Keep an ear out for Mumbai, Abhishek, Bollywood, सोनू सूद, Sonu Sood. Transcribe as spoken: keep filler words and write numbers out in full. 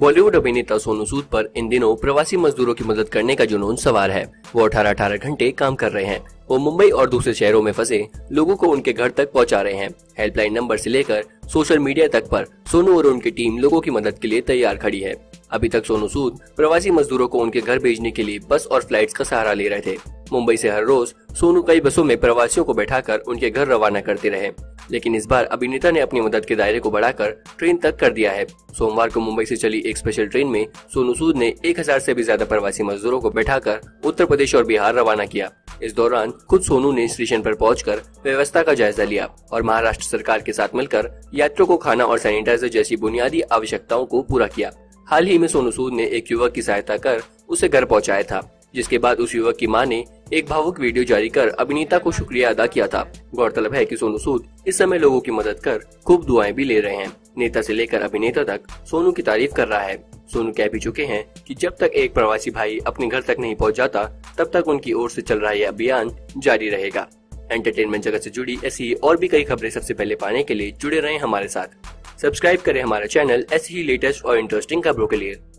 बॉलीवुड अभिनेता सोनू सूद पर इन दिनों प्रवासी मजदूरों की मदद करने का जुनून सवार है। वो अठारह अठारह घंटे काम कर रहे हैं। वो मुंबई और दूसरे शहरों में फंसे लोगों को उनके घर तक पहुंचा रहे हैं। हेल्पलाइन नंबर से लेकर सोशल मीडिया तक पर सोनू और उनकी टीम लोगों की मदद के लिए तैयार खड़ी है। अभी तक सोनू सूद प्रवासी मजदूरों को उनके घर भेजने के लिए बस और फ्लाइट्स का सहारा ले रहे थे। मुंबई से हर रोज सोनू कई बसों में प्रवासियों को बैठाकर उनके घर रवाना करते रहे, लेकिन इस बार अभिनेता ने अपनी मदद के दायरे को बढ़ाकर ट्रेन तक कर दिया है। सोमवार को मुंबई से चली एक स्पेशल ट्रेन में सोनू सूद ने एक हज़ार से भी ज्यादा प्रवासी मजदूरों को बैठाकर उत्तर प्रदेश और बिहार रवाना किया। इस दौरान खुद सोनू ने स्टेशन पर पहुंचकर व्यवस्था का जायजा लिया और महाराष्ट्र सरकार के साथ मिलकर यात्रियों को खाना और सैनिटाइजर जैसी बुनियादी आवश्यकताओं को पूरा किया। हाल ही में सोनू सूद ने एक युवक की सहायता कर उसे घर पहुँचाया था, जिसके बाद उस युवक की मां ने एक भावुक वीडियो जारी कर अभिनेता को शुक्रिया अदा किया था। गौरतलब है कि सोनू सूद इस समय लोगों की मदद कर खूब दुआएं भी ले रहे हैं। नेता से लेकर अभिनेता तक सोनू की तारीफ कर रहा है। सोनू कह भी चुके हैं कि जब तक एक प्रवासी भाई अपने घर तक नहीं पहुंच जाता, तब तक उनकी ओर से चल रहा यह अभियान जारी रहेगा। एंटरटेनमेंट जगत से जुड़ी ऐसी और भी कई खबरें सबसे पहले पाने के लिए जुड़े रहें हमारे साथ। सब्सक्राइब करें हमारा चैनल ऐसी ही लेटेस्ट और इंटरेस्टिंग खबरों के लिए।